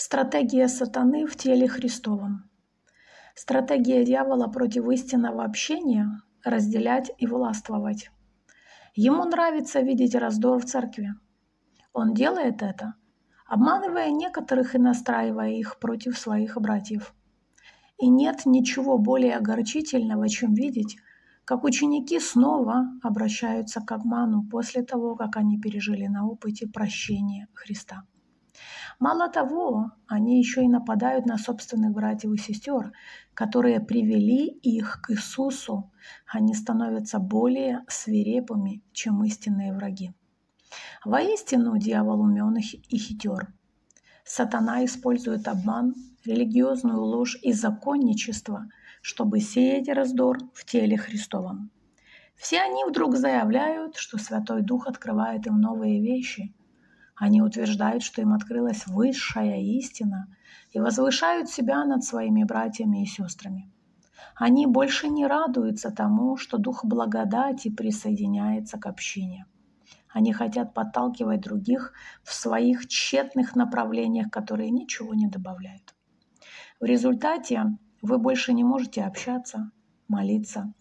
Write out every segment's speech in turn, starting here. Стратегия сатаны в теле Христовом. Стратегия дьявола против истинного общения – разделять и властвовать. Ему нравится видеть раздор в церкви. Он делает это, обманывая некоторых и настраивая их против своих братьев. И нет ничего более огорчительного, чем видеть, как ученики снова обращаются к обману после того, как они пережили на опыте прощения Христа. Мало того, они еще и нападают на собственных братьев и сестер, которые привели их к Иисусу. Они становятся более свирепыми, чем истинные враги. Воистину, дьявол умен и хитер. Сатана использует обман, религиозную ложь и законничество, чтобы сеять раздор в теле Христовом. Все они вдруг заявляют, что Святой Дух открывает им новые вещи. Они утверждают, что им открылась высшая истина, и возвышают себя над своими братьями и сестрами. Они больше не радуются тому, что Дух благодати присоединяется к общине. Они хотят подталкивать других в своих тщетных направлениях, которые ничего не добавляют. В результате вы больше не можете общаться, молиться,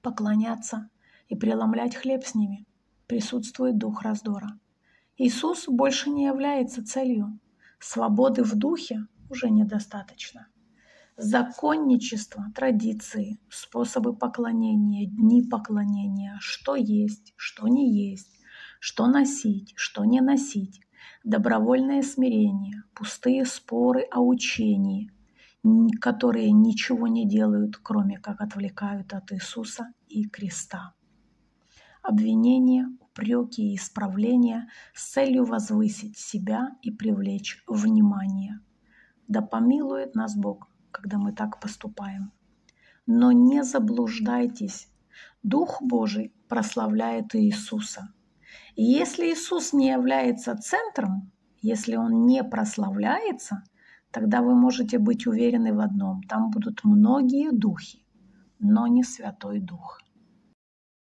поклоняться и преломлять хлеб с ними. Присутствует дух раздора. Иисус больше не является целью. Свободы в духе уже недостаточно. Законничество, традиции, способы поклонения, дни поклонения, что есть, что не есть, что носить, что не носить, добровольное смирение, пустые споры о учении, которые ничего не делают, кроме как отвлекают от Иисуса и креста. Обвинения, упреки и исправления с целью возвысить себя и привлечь внимание. Да помилует нас Бог, когда мы так поступаем. Но не заблуждайтесь. Дух Божий прославляет Иисуса. И если Иисус не является центром, если Он не прославляется, тогда вы можете быть уверены в одном: там будут многие духи, но не Святой Дух.